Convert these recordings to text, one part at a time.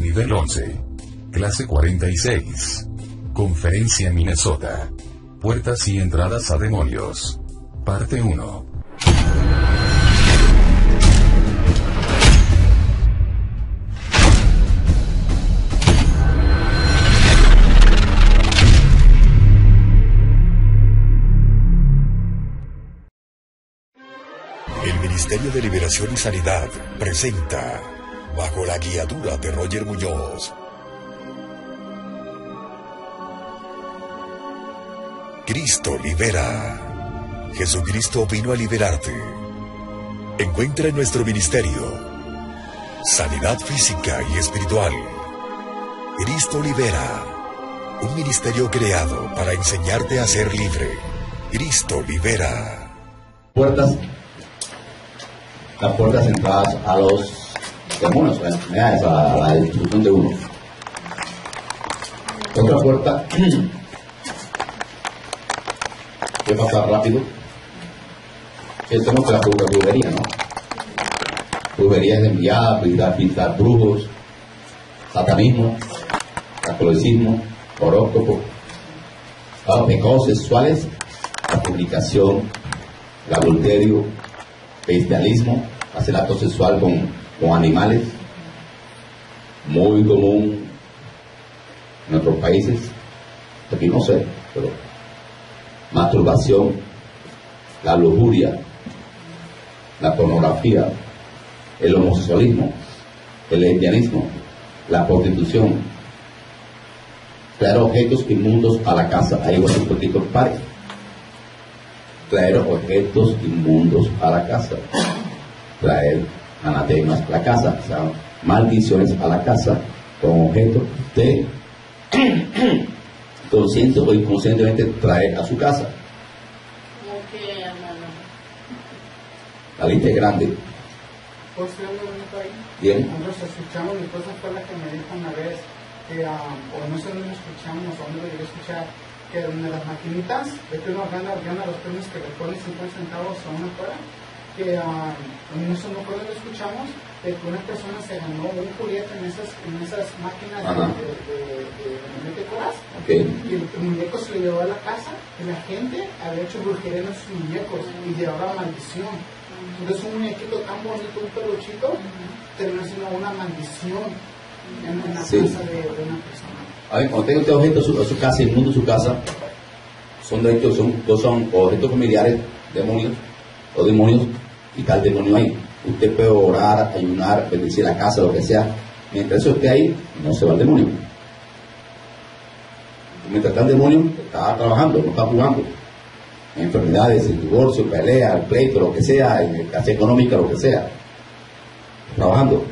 Nivel 11. Clase 46. Conferencia Minnesota. Puertas y entradas a demonios. Parte 1. El Ministerio de Liberación y Sanidad presenta, bajo la guiadura de Roger Muñoz, Cristo libera. Jesucristo vino a liberarte. Encuentra en nuestro ministerio sanidad física y espiritual. Cristo libera. Un ministerio creado para enseñarte a ser libre. Cristo libera. Puertas. Las puertas entradas a los demonios, a las enfermedades, a la destrucción de uno. Otra puerta que pasa rápido. El tema de la brujería, ¿no? Brujería es enviada, pintar brujos, satanismo, catolicismo, horóscopo, pecados sexuales, la fornicación, el adulterio, bestialismo, hacer acto sexual con animales, muy común en otros países, aquí no sé, pero masturbación, la lujuria, la pornografía, el homosexualismo, el lesbianismo, la prostitución, traer objetos inmundos a la casa, ahí van los políticos pares. Traer objetos inmundos a la casa, traer anatemas a la casa, o sea, maldiciones a la casa con objetos de consciente o inconscientemente traer a su casa. La lista es grande. Bien. Nosotros escuchamos, mi esposa fue la que me dijo una vez que, o no sé dónde escuchamos, o dónde lo llegué a escuchar, que de las maquinitas, de que uno gana los premios que le ponen 50 centavos a una fuera, que en eso no lo escuchamos, de que una persona se ganó un juguete en esas máquinas de coras, okay. Y el muñeco se lo llevó a la casa, y la gente había hecho brujería en los muñecos, y llevaba maldición. Entonces un muñequito tan bonito, un peluchito, terminó siendo una maldición en la casa de una persona. A ver, cuando tengo este objeto su casa, el mundo su casa, son de hecho, son objetos familiares, demonios, o demonios, y tal demonio ahí. Usted puede orar, ayunar, bendecir la casa, lo que sea. Mientras eso esté ahí, no se va el demonio. Y mientras está el demonio, está trabajando, no está jugando. Enfermedades, el divorcio, pelea, el pleito, lo que sea, escasez económica, lo que sea. Trabajando.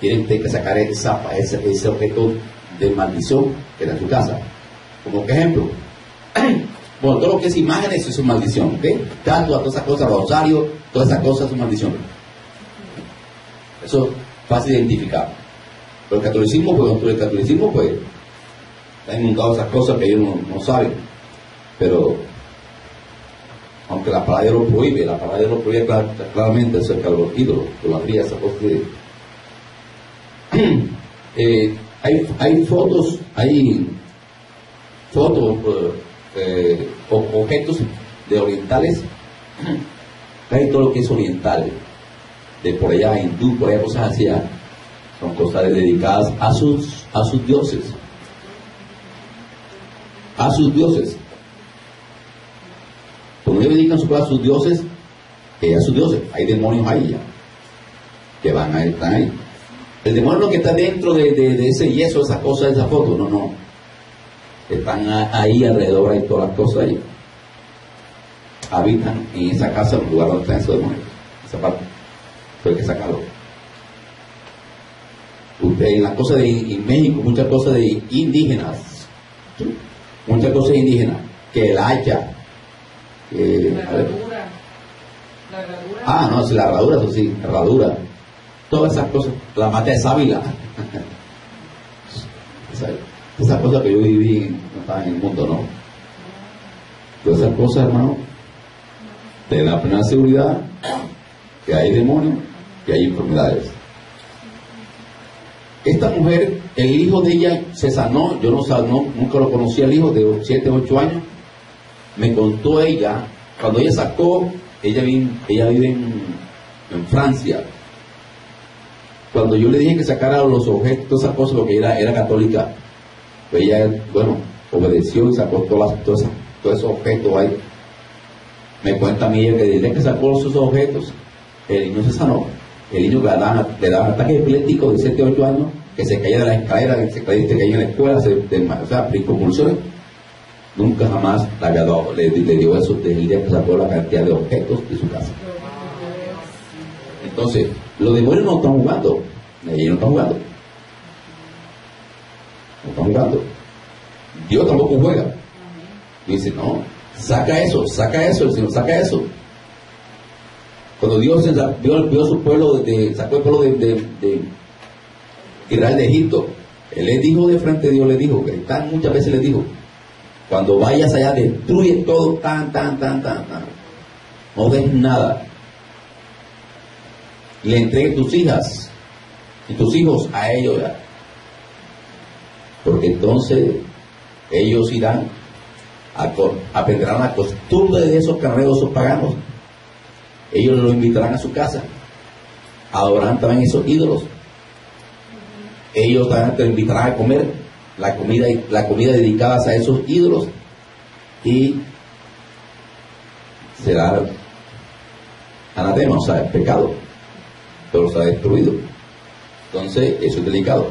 Tiene usted que sacar ese objeto de maldición que era en su casa. Como que ejemplo, bueno, todo lo que es imágenes es su maldición, ¿ok? Tanto a todas esas cosas, rosario, todas esas cosas es maldición. Eso es fácil de identificar. Pero el catolicismo, pues, está inundado esas cosas que ellos no saben. Pero, aunque la palabra lo prohíbe, claramente acerca de los ídolos, idolatría, esas cosas que... Hay fotos, objetos de orientales, casi todo lo que es oriental, de por allá, hindú, por allá, cosas así, son cosas dedicadas a sus dioses. Cuando ellos dedican su cosas a sus dioses, hay demonios ahí ya, que van a estar ahí. El demonio es lo que está dentro de ese yeso, esas cosas, esa foto, no. Están ahí alrededor, hay todas las cosas ahí. Habitan en esa casa, en el lugar donde están esos demonios, esa parte. Eso hay que sacarlo. En las cosas de México, muchas cosas indígenas, que el hacha. La herradura. Ah, no, sí, la herradura, eso sí, herradura. Todas esas cosas, la mata de sábila. Esas cosas que yo viví no estaban en el mundo, ¿no? Todas esas cosas, hermano, de la plena seguridad que hay demonios, que hay enfermedades. Esta mujer, el hijo de ella se sanó, yo no sanó, nunca lo conocí al hijo, de 7, 8 años. Me contó ella, cuando ella sacó, ella vive en Francia. Cuando yo le dije que sacara los objetos, esas cosas, porque era católica, pues ella, bueno, obedeció y sacó todos esos objetos ahí. Me cuenta a mí ella que desde que sacó esos objetos, el niño se sanó. El niño le daba ataques epilépticos de 7 o 8 años, que se caía de la escalera, que se caía en la escuela, o sea, convulsiones. Nunca jamás le dio eso de ella que sacó la cantidad de objetos de su casa. Entonces, los demonios no están jugando. Ellos no están jugando. No están jugando. Dios tampoco juega. Dice, no, saca eso, el Señor, saca eso. Cuando Dios vio a su pueblo, sacó el pueblo de Israel de Egipto, Él les dijo de frente a Dios, les dijo, que muchas veces les dijo, cuando vayas allá, destruye todo, tan. No des nada. Le entregue tus hijas y tus hijos a ellos ya. Porque entonces ellos irán, aprenderán la costumbre de esos carneros paganos. Ellos lo invitarán a su casa, adorarán también esos ídolos. Ellos también te invitarán a comer la comida dedicada a esos ídolos y será anatema, o sea, pecado, pero será destruido. Entonces, eso es delicado.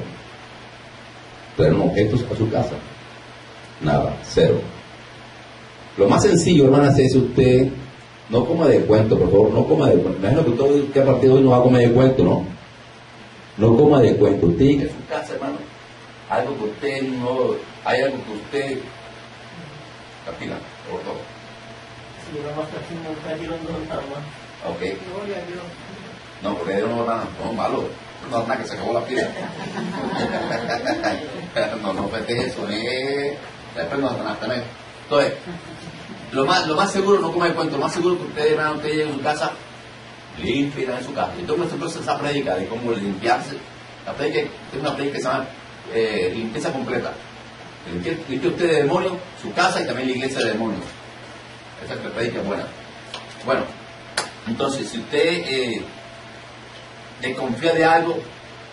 Traer objetos a su casa, nada, cero. Lo más sencillo, hermanas, es usted. No coma de cuento, por favor, no coma de cuento. Imagino que usted a partir de hoy no va a comer de cuento, ¿no? No coma de cuento. Usted tiene que en su casa, hermano, algo que usted no... Hay algo que usted... Capila, por favor. Si yo no estoy haciendo un taller, no lo. Ok. No, porque Dios no va a nada. No, malo. No, nada, que se acabó la piedra. No metes eso, ¿eh? Después no hasta nada. Entonces... Lo más seguro, no coma de cuento, lo más seguro que ustedes van a ustedes en su casa, limpien en su casa. Entonces, siempre se esa predica de cómo limpiarse. La predica es una predica que se llama limpieza completa. Limpia usted de demonios, su casa y también la iglesia de demonios. Esa es la predica buena. Bueno, entonces, si usted desconfía de algo,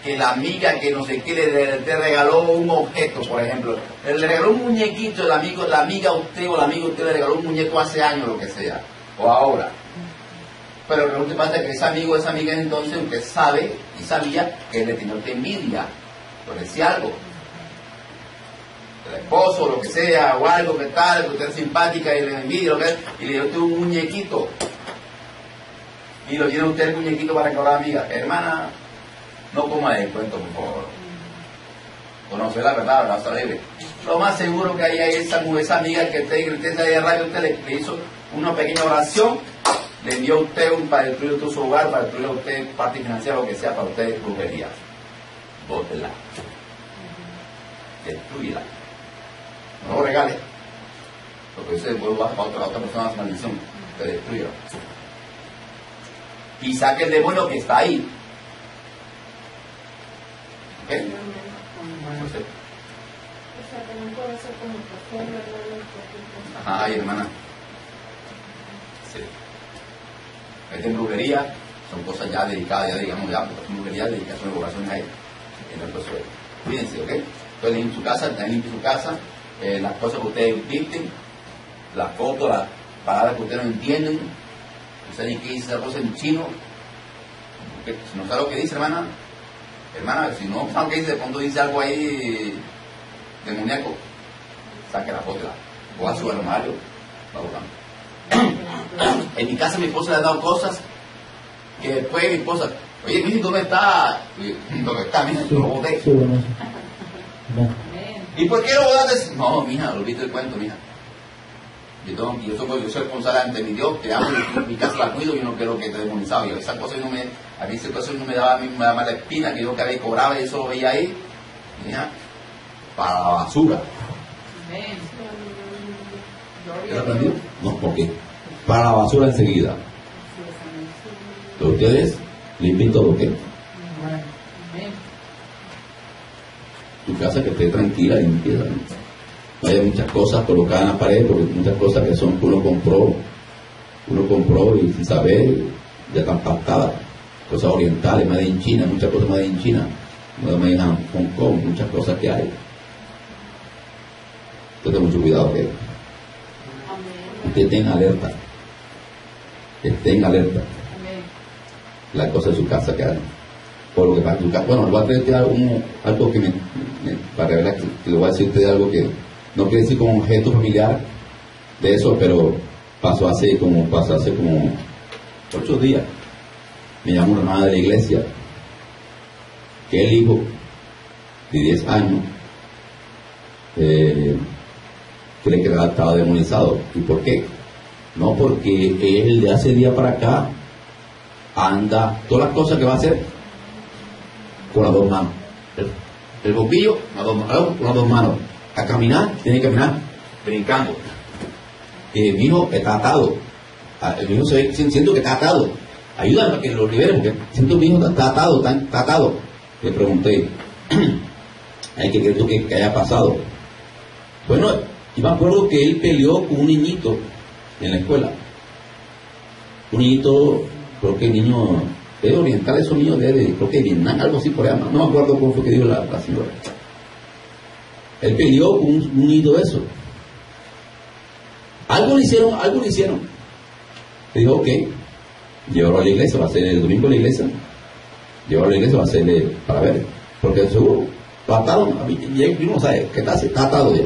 que la amiga que no sé qué le regaló un objeto, por ejemplo, le regaló un muñequito, el amigo, la amiga usted o el amigo usted le regaló un muñeco hace años, lo que sea, o ahora. Pero lo que pasa es que ese amigo o esa amiga entonces usted sabe y sabía que le tenía usted envidia, por decir algo. El esposo, lo que sea, o algo que tal, que usted es simpática y le envidia, lo que sea, y le dio usted un muñequito. Y lo tiene usted el muñequito para que la amiga, hermana... No coma de cuento, por favor. Conoce la verdad, la sabe. Lo más seguro que hay es esa amiga que usted grita de radio, usted le hizo una pequeña oración, le envió a usted para destruir su hogar, para destruir a usted parte financiera, lo que sea, para usted brujería. Bótela. Destruyela. No lo regale. Porque usted vuelve a otra persona a su maldición. Te destruye. Y saque el demonio que está ahí. ¿Eh? No sé. Ay, hermana. Sí. Es de brujería, son cosas ya dedicadas, ya digamos, ya, son brujerías dedicadas, son oraciones a ella. Cuídense, ¿ok? Entonces, en su casa, también limpien su casa, las cosas que ustedes visten, las fotos, las palabras que ustedes no entienden, no sé ni qué dice esa cosa en chino. ¿Okay? Si no sabe lo que dice, hermana. Hermana, si no saben qué dice, de pronto dice algo ahí demoníaco, saque la foto o a su armario, va buscando. En mi casa mi esposa le ha dado cosas que después mi esposa, oye, mire, ¿dónde está? ¿Dónde está? Mira, yo lo boté. ¿Y por qué lo botaste? No, mija, lo viste el cuento, mija. Yo soy responsable ante mi Dios, te amo, mi casa la cuido, yo no quiero que te demonizado. Yo esas cosas no me, a mí esas cosas no me daba, me daba mala espina, que yo que había cobrado y eso lo veía ahí, mira, para la basura. ¿Lo aprendió? No, ¿por qué? Para la basura enseguida. Pero ustedes limpien todo lo que. tu casa que esté tranquila, limpia. No haya muchas cosas colocadas en la pared, porque muchas cosas que son que uno compró y sin saber, ya están pactadas. Cosas orientales, más en China, muchas cosas más en China, más en Hong Kong, muchas cosas que hay. Entonces, mucho cuidado, ¿ok? Que estén alerta. Que estén alerta. Las cosas de su casa que hay. Por lo que para tu casa. Bueno, voy a traer algo que para revelar, que lo voy a decir a ustedes algo que no quiere decir como objeto familiar de eso, pero pasó hace como 8 días. Me llamó una hermana de la iglesia que el hijo de 10 años cree que estaba demonizado. ¿Y por qué? No, porque él de hace día para acá anda todas las cosas que va a hacer con las dos manos. El bombillo con las dos manos. A caminar, tiene que caminar brincando. Mi hijo está atado. El hijo siento que está atado. Ayúdame a que lo liberen, porque siento que mi hijo está atado. Le pregunté, ¿hay que creer tú que haya pasado? Bueno, y me acuerdo que él peleó con un niñito en la escuela. Un niñito, creo que niño de oriental, esos niños de creo que Vietnam, algo así por allá. No me acuerdo cómo fue que dijo la señora. Él peleó con un niñito de eso. Algo le hicieron. Le dijo, ok, llévalo a la iglesia, va a ser el domingo a la iglesia. Llévalo a la iglesia, va a ser para ver. Porque seguro, lo ataron, a mí no sabe, que está atado ya.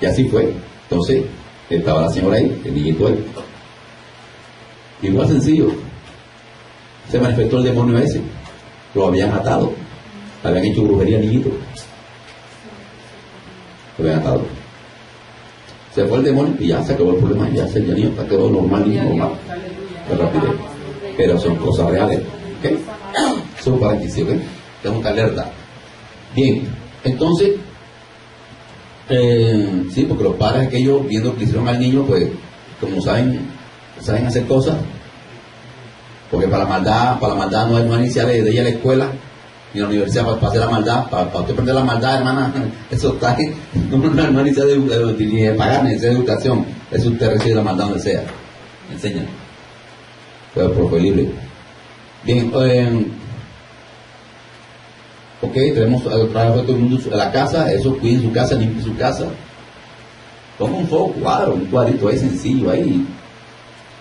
Y así fue. Entonces, estaba la señora ahí, el niñito él. Igual sencillo. Se manifestó el demonio ese. Lo habían atado. Habían hecho brujería al niñito. Lo habían atado. Se fue el demonio y ya se acabó el problema. Ya se niño está quedó normal. Pero son cosas reales. ¿Okay? Son para que se vean. Tenemos que alerta. Bien. Entonces... sí, porque los padres aquellos viendo que hicieron al niño, pues como saben hacer cosas, porque para la maldad no hay iniciar de ella a la escuela ni a la universidad para hacer la maldad, para usted aprender la maldad, hermana, eso está ahí, no iniciar de pagar ni de educación, eso usted recibe la maldad donde sea, enseña, pero por libre. Bien, ok, tenemos trabajo de todo el mundo a la casa, eso cuiden su casa, limpien su casa. Pongo un foco, un cuadrito ahí sencillo, ahí.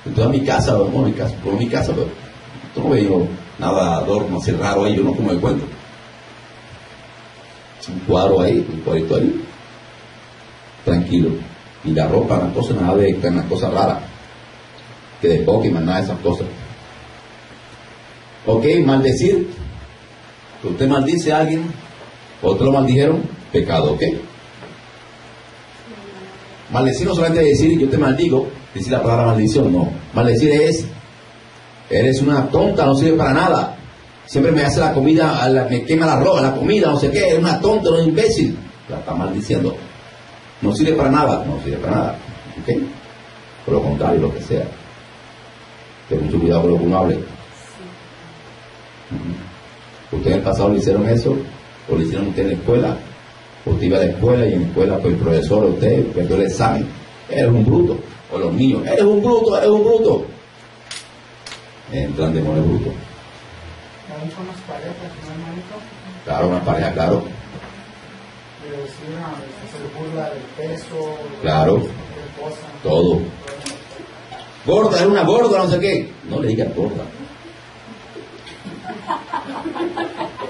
Entonces mi casa, pero yo no veo nada adorno así raro ahí, yo no como de cuento. Un cuadro ahí, un cuadrito ahí. Tranquilo. Y la ropa, las cosas, nada de estas cosas raras. Que de Pokémon, nada de esas cosas. Ok, maldecir. Que usted maldice a alguien, otro lo maldijeron, pecado, ¿ok? Maldecir no solamente es decir yo te maldigo, decir la palabra maldición, no. Maldecir es, eres una tonta, no sirve para nada. Siempre me hace la comida, me quema la ropa, la comida, no sé qué, eres una tonta, no es imbécil. La está maldiciendo. No sirve para nada, ¿ok? Por lo contrario, lo que sea. Ten mucho cuidado con lo que uno hable. Ustedes en el pasado le hicieron eso, o le hicieron usted en la escuela, usted iba a la escuela y en la escuela pues el profesor a usted perdió el examen, eres un bruto, o los niños, eres un bruto. Entran demonios brutos. Claro, una pareja, claro. Claro, todo. Gorda, era una gorda, no sé qué. No le digas gorda.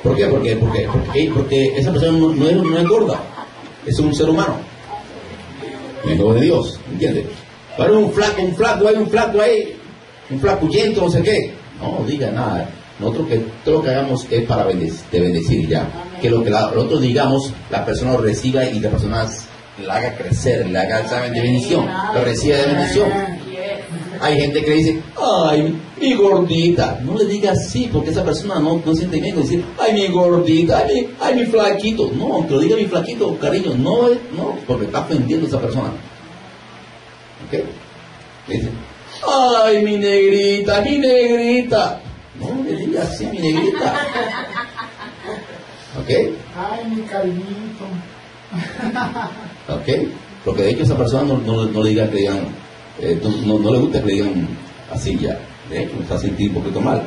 ¿Por qué? Porque esa persona no es gorda, es un ser humano, hijo de Dios, ¿entiendes? Pero un flacuchento, no sé qué, no diga nada. Nosotros que todo lo que hagamos es para bendecir ya. Que lo que nosotros digamos, la persona lo reciba y la persona la haga crecer, le haga esa bendición, lo reciba de bendición. Hay gente que dice, ay, mi gordita. No le diga así, porque esa persona no siente bien. Decir, ay, mi gordita, ay, mi flaquito. No, aunque lo diga mi flaquito, cariño, no, porque está ofendiendo a esa persona. ¿Ok? Le dice, ay, mi negrita. No le diga así, mi negrita. ¿Ok? Ay, mi cariñito. ¿Ok? Porque de hecho esa persona no le diga que digan, no le gusta que le digan así ya. De hecho, me está sintiendo un poquito mal.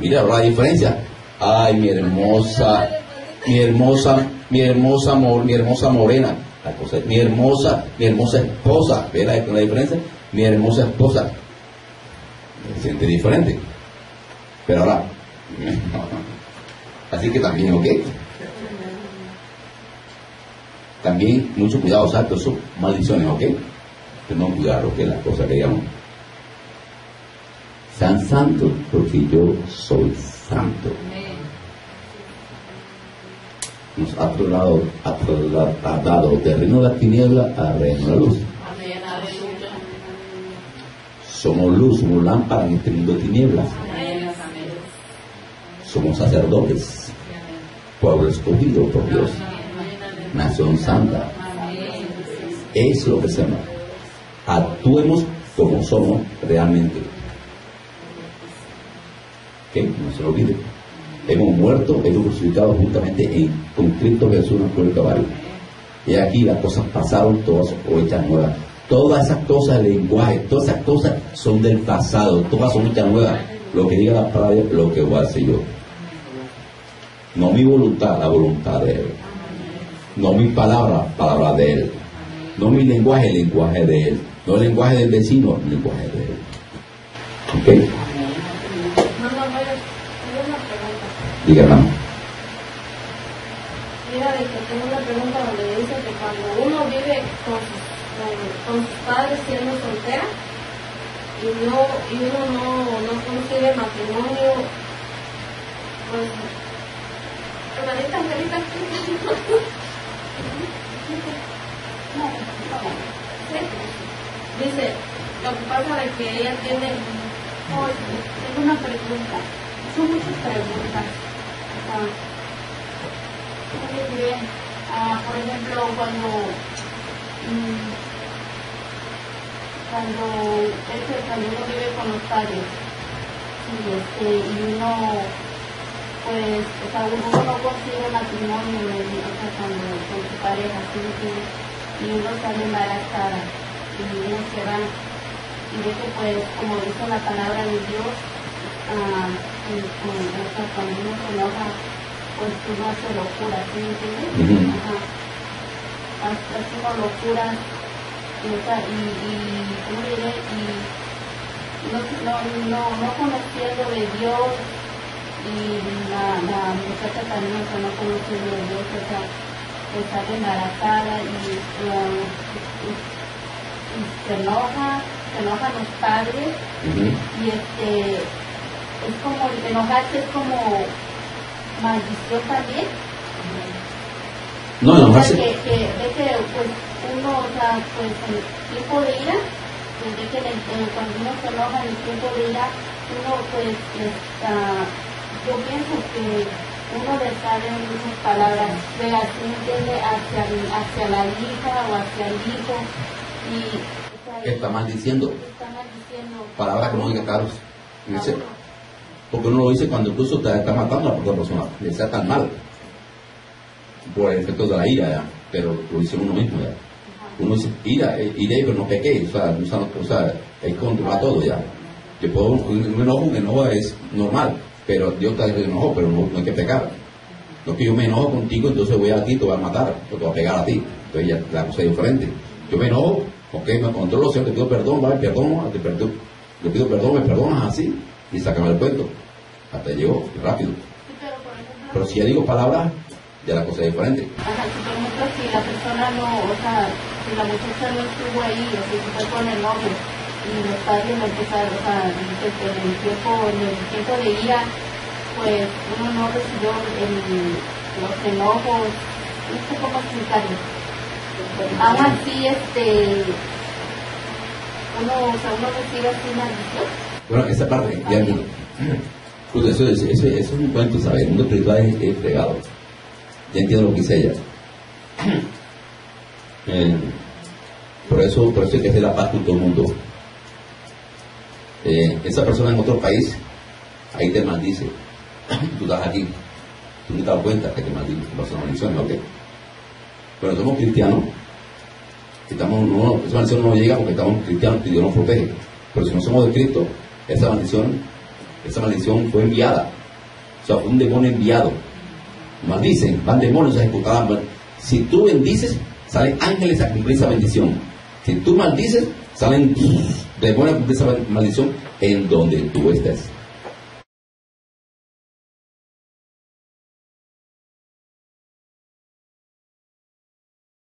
Mira, ahora la diferencia. Ay, mi hermosa morena. La cosa es, mi hermosa esposa. ¿Ves la diferencia? Mi hermosa esposa. Se siente diferente. Pero ahora, así que también, ¿ok? También, mucho cuidado, exacto, son maldiciones, ¿ok? Tenemos que cuidar, ¿ok? Las cosas que digamos. Sean santos, porque yo soy santo. Nos ha dado del reino de la tiniebla al reino de la luz. Somos luz, somos lámpara en este mundo de tinieblas. Somos sacerdotes, pueblo escogido por Dios, nación santa. Es lo que se llama. Actuemos como somos realmente. ¿Qué? No se lo olvide. Hemos muerto, hemos crucificado justamente con Cristo Jesús en el cuerpo de caballo. Y aquí las cosas pasaron, todas hechas nuevas. Todas esas cosas, el lenguaje, todas esas cosas son del pasado, todas son hechas nuevas. Lo que diga la palabra, lo que voy a hacer yo. No mi voluntad, la voluntad de Él. No mi palabra, palabra de Él. No mi lenguaje, el lenguaje de Él. No el lenguaje del vecino, el lenguaje de Él. ¿Ok? Diga, hermano. Mira, de que tengo una pregunta donde dice que cuando uno vive con sus padres siendo soltera y uno no consigue matrimonio, pues ¿sí? Dice, lo que pasa es que ella tiene, tengo una pregunta, son muchas preguntas. Por ejemplo, cuando uno vive con los padres y uno, pues, o sea, uno no consigue matrimonio, o sea, con su pareja, ¿sí? Y uno sale embarazada y uno se va, y de que, pues, como dice la palabra de Dios, cuando uno se enoja, pues uno hace locura, ¿sí me entiendes? Hace una locura. Y no conociendo de Dios, y la muchacha también, o sea, no conociendo de Dios, o sea, está embarazada y se enojan los padres, y es como, el enojarse es como maldición también. No, enojarse. O sea, que pues, uno, o sea, pues en el tiempo de ira, pues, cuando uno se enoja en el tiempo de ira, uno pues yo pienso que uno le sale muchas palabras feas, hacia la hija o hacia el hijo, y o sea, está maldiciendo palabras que no diga caros, dice, porque uno lo dice cuando incluso te está matando a otra persona, le sea tan mal por el efecto de la ira ya. Pero lo dice uno mismo ya. Uno dice, ira, pero no pequé, o sea, él controla todo ya. Yo puedo, un enojo es normal, pero Dios te enojó, pero no hay que pecar. No que yo me enojo contigo, entonces voy a ti, te voy a matar, te voy a pegar a ti. Entonces ya la cosa es diferente. Yo me enojo, ok, me controlo, Señor, te pido perdón, vale, perdón, te pido perdón, me perdonas así, y sacame el cuento. Hasta llegó, rápido. Pero si ya digo palabras, ya la cosa es diferente. Ajá, si por ejemplo, si la persona no, o sea, si la muchacha no estuvo ahí, o sea, si fue con el novio, y los padres no empezaron, o sea, en el tiempo de ira, pues uno no recibió los enojos, no sé cómo explicarlo. Aún así, uno recibe así una visión. Bueno, esa parte, ya digo. Pues eso es un cuento, ¿sabes? El mundo espiritual es fregado. Ya entiendo lo que dice ella. Por eso hay que hacer la paz con todo el mundo. Esa persona en otro país, ahí te maldice. Tú estás aquí. No me he dado cuenta hasta que Martín pasó una bendición, ¿ok? Pero somos cristianos, estamos, no, esa bendición no nos llega porque estamos cristianos y Dios nos protege. Pero si no somos de Cristo, esa maldición fue enviada. O sea, fue un demonio enviado. Maldicen, van demonios a ejecutar. Si tú bendices, salen ángeles a cumplir esa bendición. Si tú maldices, salen demonios a cumplir esa maldición en donde tú estés.